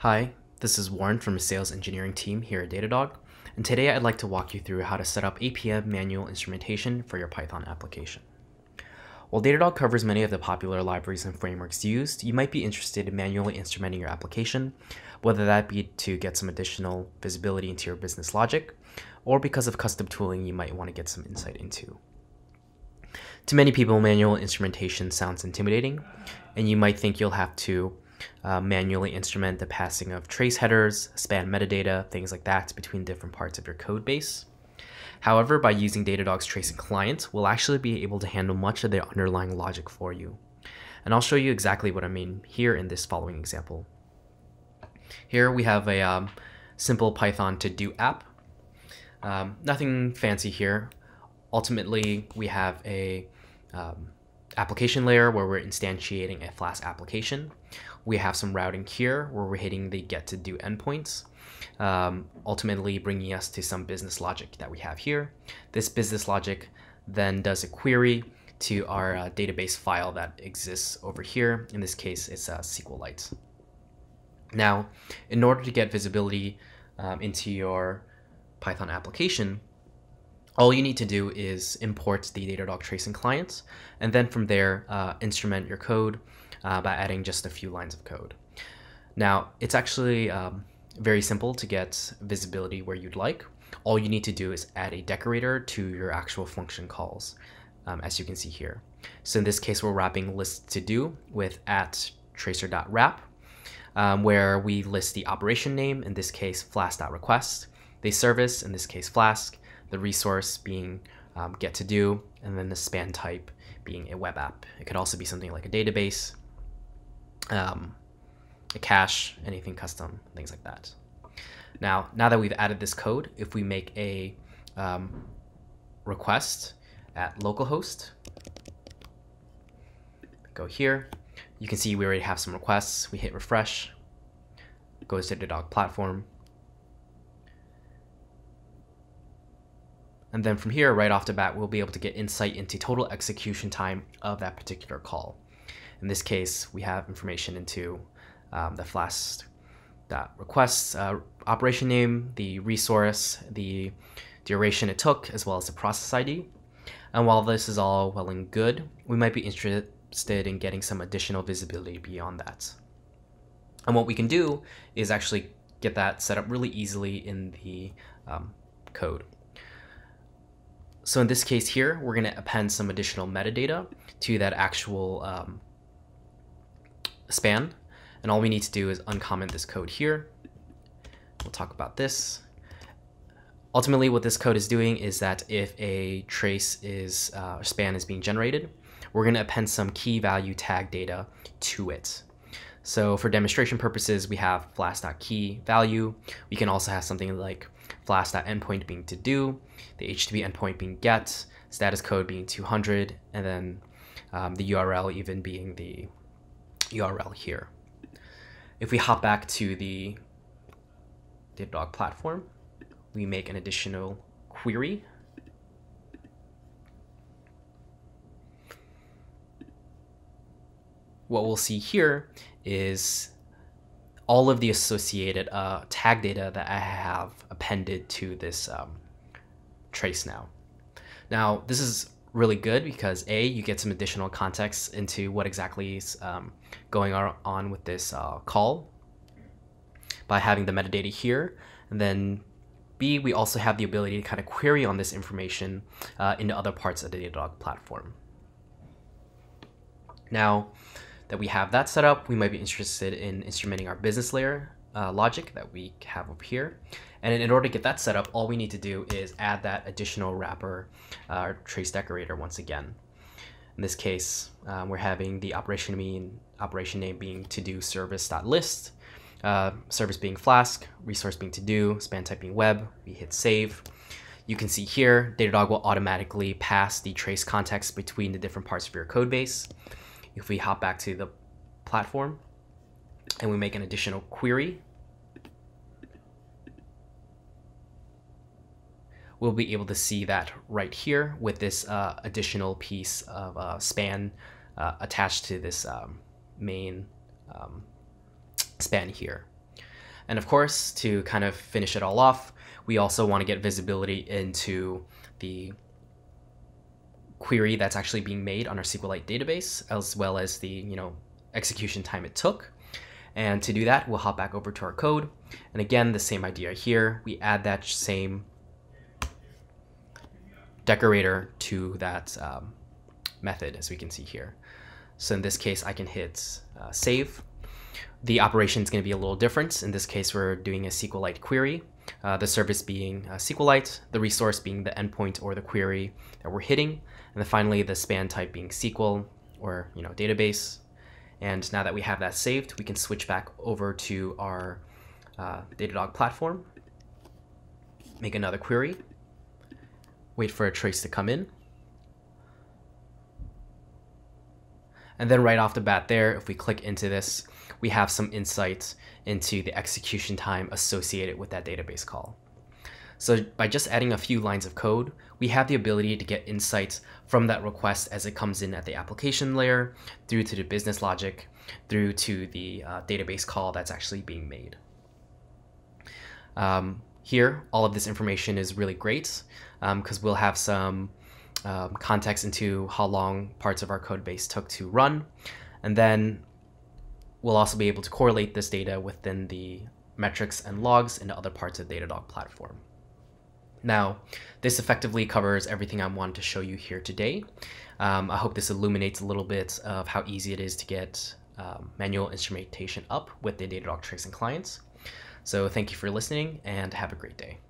Hi, this is Warren from the sales engineering team here at Datadog, and today I'd like to walk you through how to set up APM manual instrumentation for your Python application. While Datadog covers many of the popular libraries and frameworks used, you might be interested in manually instrumenting your application, whether that be to get some additional visibility into your business logic, or because of custom tooling you might want to get some insight into. To many people, manual instrumentation sounds intimidating, and you might think you'll have to manually instrument the passing of trace headers, span metadata, things like that between different parts of your code base. However, by using Datadog's tracing client, we'll actually be able to handle much of the underlying logic for you. And I'll show you exactly what I mean here in this following example. Here we have a simple Python to-do app. Nothing fancy here. Ultimately, we have a application layer where we're instantiating a Flask application. We have some routing here where we're hitting the get to do endpoints, ultimately bringing us to some business logic that we have here. This business logic then does a query to our database file that exists over here. In this case, it's SQLite. Now, in order to get visibility into your Python application, all you need to do is import the Datadog tracing client, and then from there, instrument your code by adding just a few lines of code. Now, it's actually very simple to get visibility where you'd like. All you need to do is add a decorator to your actual function calls, as you can see here. So in this case, we're wrapping list to do with @tracer.wrap, where we list the operation name, in this case, flask.request, the service, in this case, Flask, the resource being get to do, and then the span type being a web app. It could also be something like a database, a cache, anything custom, things like that. Now that we've added this code, if we make a request at localhost, go here, you can see we already have some requests. We hit refresh, goes to the Datadog platform. And then from here, right off the bat, we'll be able to get insight into total execution time of that particular call. In this case, we have information into the flask.requests operation name, the resource, the duration it took, as well as the process ID. And while this is all well and good, we might be interested in getting some additional visibility beyond that. And what we can do is actually get that set up really easily in the code. So in this case here, we're going to append some additional metadata to that actual span. And all we need to do is uncomment this code here. We'll talk about this. Ultimately, what this code is doing is that if a trace is or span is being generated, we're going to append some key value tag data to it. So for demonstration purposes, we have flask.key value. We can also have something like flask.endpoint being to do, the HTTP endpoint being get, status code being 200, and then the URL even being the URL here. If we hop back to the Datadog platform, we make an additional query. What we'll see here is all of the associated tag data that I have appended to this trace now. Now, this is really good because A, you get some additional context into what exactly is going on with this call by having the metadata here. And then B, we also have the ability to kind of query on this information into other parts of the Datadog platform. Now, that we have that set up, we might be interested in instrumenting our business layer logic that we have up here. And in order to get that set up, all we need to do is add that additional wrapper or trace decorator once again. In this case, we're having the operation name being to-do service.list, service being Flask, resource being to-do, span type being web. We hit save. You can see here, Datadog will automatically pass the trace context between the different parts of your code base. If we hop back to the platform and we make an additional query, we'll be able to see that right here with this additional piece of span attached to this main span here. And of course, to kind of finish it all off, we also want to get visibility into the query that's actually being made on our SQLite database, as well as the, execution time it took. And to do that, we'll hop back over to our code. And again, the same idea here. We add that same decorator to that method, as we can see here. So in this case, I can hit save. The operation is going to be a little different. In this case, we're doing a SQLite query, the service being SQLite, the resource being the endpoint or the query that we're hitting, and then finally the span type being SQL or database. And now that we have that saved, we can switch back over to our Datadog platform, make another query, wait for a trace to come in. And then right off the bat there, if we click into this, we have some insights into the execution time associated with that database call. So by just adding a few lines of code, we have the ability to get insights from that request as it comes in at the application layer, through to the business logic, through to the database call that's actually being made. Here, all of this information is really great because we'll have some context into how long parts of our code base took to run. And then we'll also be able to correlate this data within the metrics and logs into other parts of the Datadog platform. Now, this effectively covers everything I wanted to show you here today. I hope this illuminates a little bit of how easy it is to get manual instrumentation up with the Datadog tracing clients. So thank you for listening and have a great day.